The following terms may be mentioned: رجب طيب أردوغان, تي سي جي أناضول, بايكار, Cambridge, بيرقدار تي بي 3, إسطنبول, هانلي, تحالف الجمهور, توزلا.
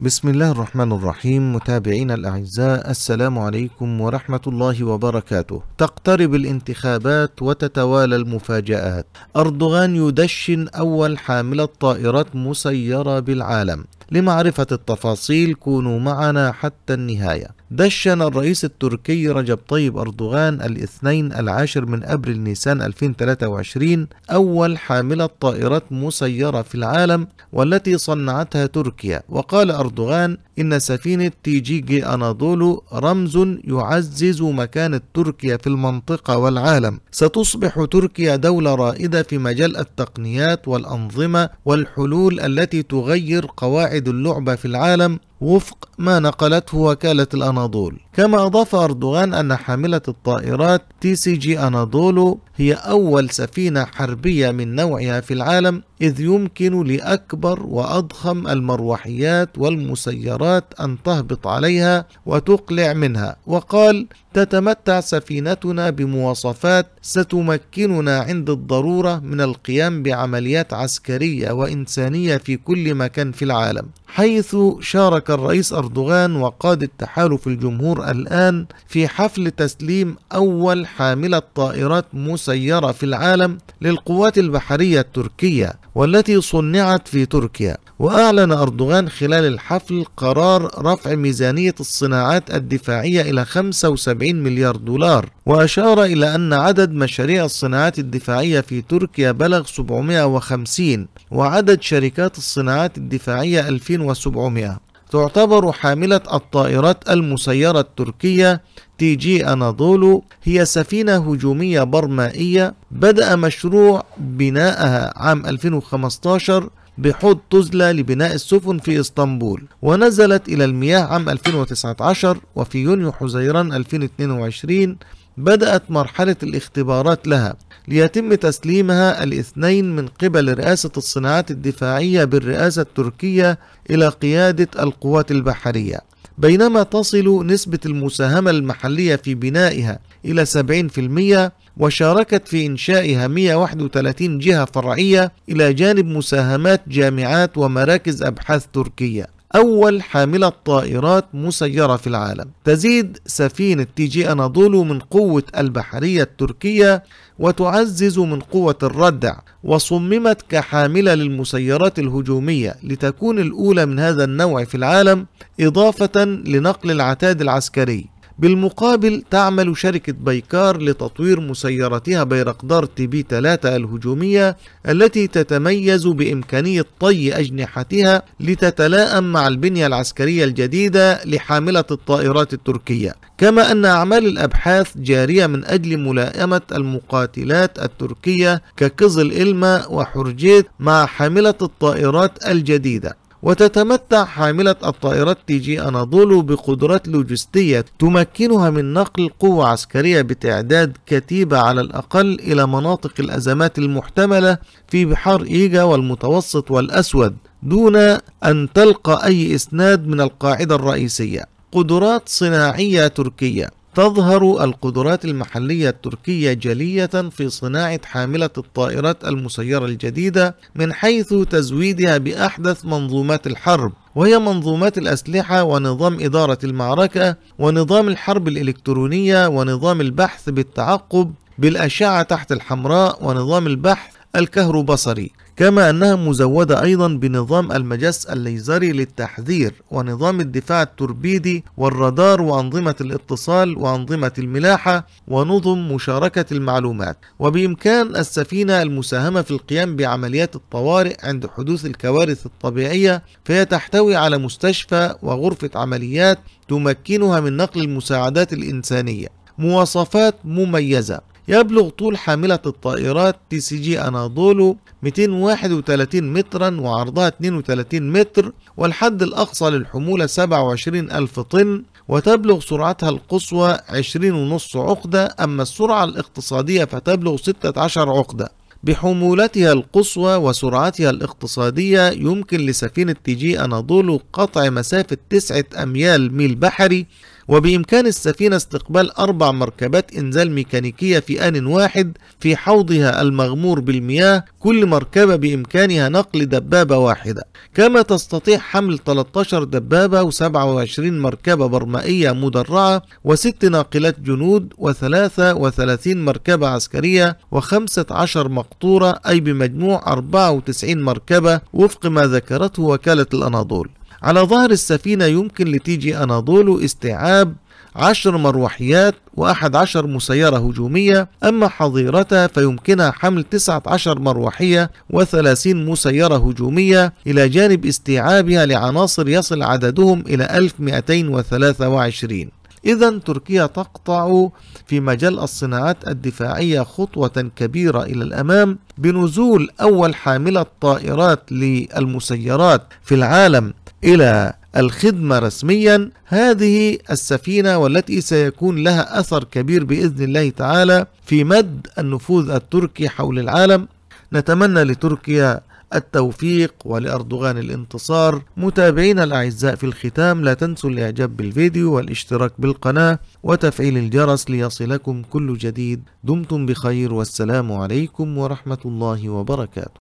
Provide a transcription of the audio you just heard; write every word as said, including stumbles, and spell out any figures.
بسم الله الرحمن الرحيم. متابعينا الأعزاء، السلام عليكم ورحمة الله وبركاته. تقترب الانتخابات وتتوالى المفاجآت. أردوغان يدشن أول حاملة طائرات مسيرة بالعالم. لمعرفة التفاصيل كونوا معنا حتى النهاية. دشن الرئيس التركي رجب طيب أردوغان الاثنين العاشر من أبريل نيسان ألفين وثلاثة وعشرين أول حاملة طائرات مسيرة في العالم والتي صنعتها تركيا. وقال أردوغان إن سفينة تي سي جي أناضول رمز يعزز مكانة تركيا في المنطقة والعالم. ستصبح تركيا دولة رائدة في مجال التقنيات والأنظمة والحلول التي تغير قواعد اللعبة في العالم وفق ما نقلته وكالة الأناضول. كما أضاف أردوغان أن حاملة الطائرات تي سي جي أناضول هي أول سفينة حربية من نوعها في العالم، إذ يمكن لأكبر وأضخم المروحيات والمسيرات أن تهبط عليها وتقلع منها. وقال: تتمتع سفينتنا بمواصفات ستمكننا عند الضرورة من القيام بعمليات عسكرية وإنسانية في كل مكان في العالم. حيث شارك الرئيس أردوغان وقادة تحالف الجمهور الآن في حفل تسليم أول حاملة طائرات مسيرة في العالم للقوات البحرية التركية والتي صنعت في تركيا. وأعلن أردوغان خلال الحفل قرار رفع ميزانية الصناعات الدفاعية إلى خمسة وسبعين مليار دولار، وأشار إلى أن عدد مشاريع الصناعات الدفاعية في تركيا بلغ سبعمائة وخمسين وعدد شركات الصناعات الدفاعية ألفين وسبعمائة. تعتبر حاملة الطائرات المسيرة التركية تي جي أناضول هي سفينة هجومية برمائية بدأ مشروع بنائها عام ألفين وخمسة عشر بحوض توزلا لبناء السفن في إسطنبول، ونزلت إلى المياه عام ألفين وتسعة عشر، وفي يونيو حزيران ألفين واثنين وعشرين بدأت مرحلة الاختبارات لها ليتم تسليمها الاثنين من قبل رئاسة الصناعات الدفاعية بالرئاسة التركية إلى قيادة القوات البحرية، بينما تصل نسبة المساهمة المحلية في بنائها إلى سبعين بالمئة، وشاركت في إنشائها مئة وواحد وثلاثين جهة فرعية إلى جانب مساهمات جامعات ومراكز أبحاث تركية. أول حاملة طائرات مسيرة في العالم. تزيد سفينة تي جي أناضول من قوة البحرية التركية وتعزز من قوة الردع، وصممت كحاملة للمسيرات الهجومية لتكون الأولى من هذا النوع في العالم، إضافة لنقل العتاد العسكري. بالمقابل تعمل شركة بايكار لتطوير مسيرتها بيرقدار تي بي ثلاثة الهجومية التي تتميز بإمكانية طي أجنحتها لتتلائم مع البنية العسكرية الجديدة لحاملة الطائرات التركية. كما أن أعمال الأبحاث جارية من أجل ملائمة المقاتلات التركية ككاز الإلمة وحرجيت مع حاملة الطائرات الجديدة. وتتمتع حاملة الطائرات تي جي أناضول بقدرات لوجستية تمكنها من نقل قوة عسكرية بتعداد كتيبة على الأقل إلى مناطق الأزمات المحتملة في بحار إيجا والمتوسط والأسود دون أن تلقى أي إسناد من القاعدة الرئيسية. قدرات صناعية تركية. تظهر القدرات المحلية التركية جلية في صناعة حاملة الطائرات المسيرة الجديدة، من حيث تزويدها بأحدث منظومات الحرب، وهي منظومات الأسلحة ونظام إدارة المعركة ونظام الحرب الإلكترونية ونظام البحث بالتعقب بالأشعة تحت الحمراء ونظام البحث الكهروبصري. كما أنها مزودة أيضا بنظام المجس الليزري للتحذير ونظام الدفاع التوربيدي والرادار وأنظمة الاتصال وأنظمة الملاحة ونظم مشاركة المعلومات. وبإمكان السفينة المساهمة في القيام بعمليات الطوارئ عند حدوث الكوارث الطبيعية، فهي تحتوي على مستشفى وغرفة عمليات تمكنها من نقل المساعدات الإنسانية. مواصفات مميزة. يبلغ طول حاملة الطائرات تي سي جي أناضول مئتين وواحد وثلاثين مترا وعرضها اثنين وثلاثين متر، والحد الأقصى للحمولة سبعة وعشرين ألف طن، وتبلغ سرعتها القصوى عشرين فاصلة خمسة عقدة، أما السرعة الاقتصادية فتبلغ ستة عشر عقدة. بحمولتها القصوى وسرعتها الاقتصادية يمكن لسفينة تي جي أناضول قطع مسافة تسعة أميال ميل بحري وبإمكان السفينة استقبال أربع مركبات إنزال ميكانيكية في آن واحد في حوضها المغمور بالمياه، كل مركبة بإمكانها نقل دبابة واحدة، كما تستطيع حمل ثلاث عشرة دبابة وسبع وعشرين مركبة برمائية مدرعة وست ناقلات جنود وثلاث وثلاثين مركبة عسكرية وخمس عشرة مقطورة، أي بمجموع أربع وتسعين مركبة وفق ما ذكرته وكالة الأناضول. على ظهر السفينة يمكن لتي جي أناضول استيعاب عشر مروحيات وأحد عشر مسيرة هجومية، أما حظيرتها فيمكنها حمل تسعة عشر مروحية وثلاثين مسيرة هجومية، إلى جانب استيعابها لعناصر يصل عددهم إلى ألف ومئتين وثلاثة وعشرين. إذن تركيا تقطع في مجال الصناعات الدفاعية خطوة كبيرة إلى الأمام بنزول أول حاملة طائرات للمسيرات في العالم إلى الخدمة رسميا. هذه السفينة والتي سيكون لها أثر كبير بإذن الله تعالى في مد النفوذ التركي حول العالم. نتمنى لتركيا التوفيق ولأردوغان الانتصار. متابعينا الأعزاء، في الختام لا تنسوا الإعجاب بالفيديو والاشتراك بالقناة وتفعيل الجرس ليصلكم كل جديد. دمتم بخير، والسلام عليكم ورحمة الله وبركاته.